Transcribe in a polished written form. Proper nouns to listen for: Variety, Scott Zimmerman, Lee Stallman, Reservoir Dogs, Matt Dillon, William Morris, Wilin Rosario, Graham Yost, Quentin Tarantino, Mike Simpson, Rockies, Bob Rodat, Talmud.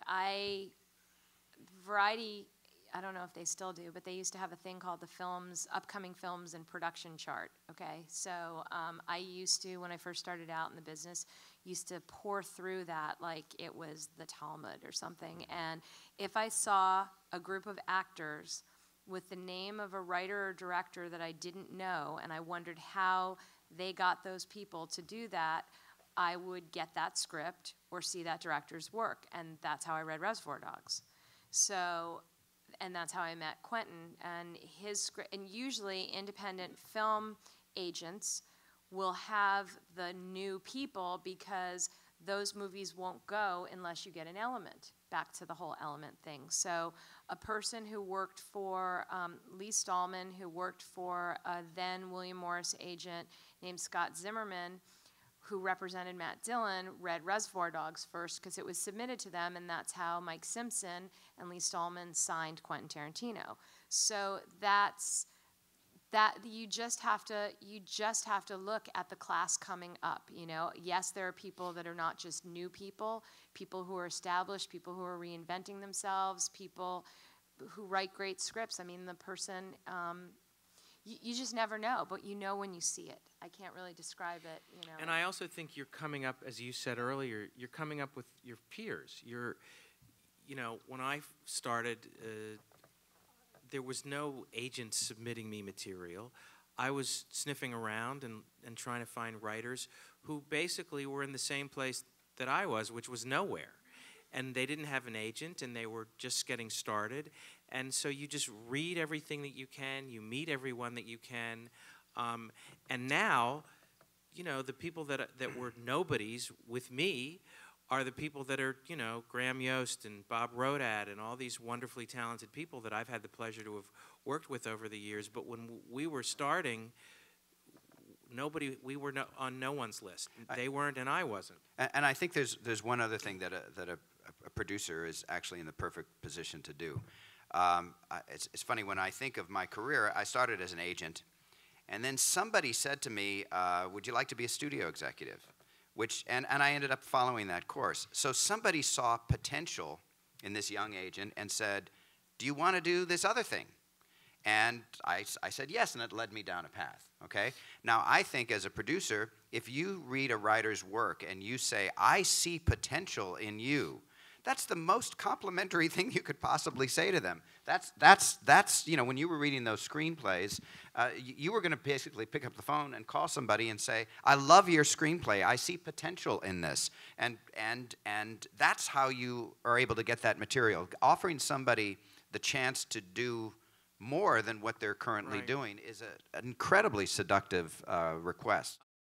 work. Variety, I don't know if they still do, but they used to have a thing called the films, upcoming films and production chart, okay? So I used to, when I first started out in the business, used to pour through that like it was the Talmud or something. And if I saw a group of actors with the name of a writer or director that I didn't know, and I wondered how they got those people to do that, I would get that script or see that director's work. And that's how I read Reservoir Dogs. So, and that's how I met Quentin and his script. And usually independent film agents will have the new people because those movies won't go unless you get an element. Back to the whole element thing. So a person who worked for Lee Stallman, who worked for a then William Morris agent named Scott Zimmerman, who represented Matt Dillon, read Reservoir Dogs first because it was submitted to them, and that's how Mike Simpson and Lee Stallman signed Quentin Tarantino. So that's that. You just have to look at the class coming up. You know, yes, there are people that are not just new people, people who are established, people who are reinventing themselves, people who write great scripts. I mean, the person. You just never know, but you know when you see it. I can't really describe it, you know. And I also think you're coming up, as you said earlier, you're coming up with your peers. You're, you know, when I started, there was no agent submitting me material. I was sniffing around and trying to find writers who basically were in the same place that I was, which was nowhere. And they didn't have an agent, and they were just getting started. And so you just read everything that you can, you meet everyone that you can. And now, you know, the people that were nobodies with me are the people that are, you know, Graham Yost and Bob Rodat and all these wonderfully talented people that I've had the pleasure to have worked with over the years. But when we were starting, nobody, we were on no one's list. They weren't, and I wasn't. And I think there's one other thing that a producer is actually in the perfect position to do. It's funny, when I think of my career, I started as an agent, and then somebody said to me, would you like to be a studio executive? And I ended up following that course. So somebody saw potential in this young agent and said, do you want to do this other thing? And I said yes, and it led me down a path, okay? Now, I think as a producer, if you read a writer's work and you say, I see potential in you, that's the most complimentary thing you could possibly say to them. That's you know, when you were reading those screenplays, you were going to basically pick up the phone and call somebody and say, I love your screenplay. I see potential in this. And that's how you are able to get that material. Offering somebody the chance to do more than what they're currently doing is an incredibly seductive request.